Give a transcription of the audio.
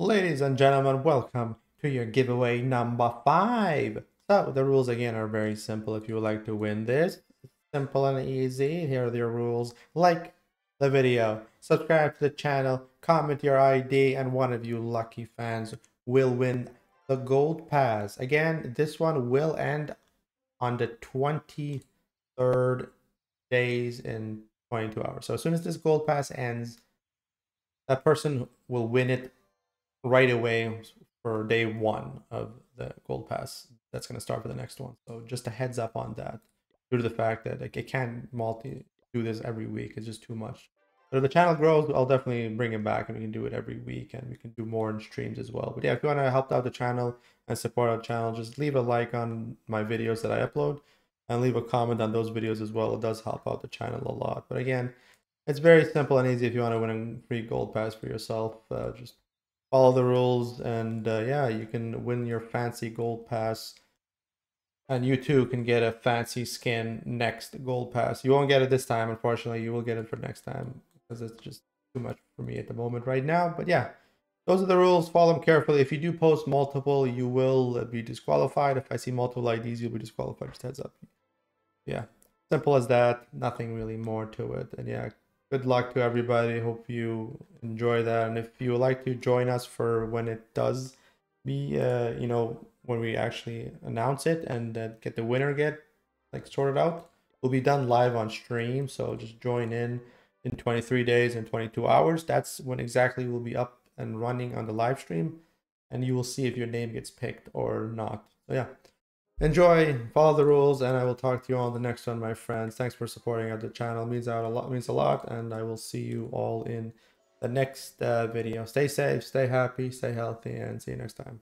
Ladies and gentlemen, welcome to your giveaway number 5. So the rules again are very simple. If you would like to win this, it's simple and easy. Here are the rules. Like the video, subscribe to the channel, comment your ID, and one of you lucky fans will win the gold pass. Again, this one will end on the 23rd days in 22 hours. So as soon as this gold pass ends, that person will win it right away for day one of the gold pass that's going to start for the next one. So just a heads up on that, due to the fact that like, I can't do this every week. It's just too much. But if the channel grows, I'll definitely bring it back and we can do it every week, and we can do more in streams as well. But yeah, if you want to help out the channel and support our channel, just leave a like on my videos that I upload and leave a comment on those videos as well. It does help out the channel a lot. But again, it's very simple and easy. If you want to win a free gold pass for yourself, just follow the rules, and yeah, you can win your fancy gold pass, and you too can get a fancy skin next gold pass. You won't get it this time, unfortunately. You will get it for next time, because it's just too much for me at the moment right now. But yeah, those are the rules. Follow them carefully. If you do post multiple, you will be disqualified. If I see multiple IDs, you'll be disqualified. Just heads up. Yeah, simple as that. Nothing really more to it. And yeah, good luck to everybody. Hope you enjoy that. And if you would like to join us for when it does be, you know, when we actually announce it and get the winner, sorted out, we'll be done live on stream. So just join in 23 days and 22 hours. That's when exactly we'll be up and running on the live stream, and you will see if your name gets picked or not. So yeah, enjoy, follow the rules, and I will talk to you on the next one, my friends. Thanks for supporting the channel. It means a lot, and I will see you all in the next video. Stay safe, stay happy, stay healthy, and see you next time.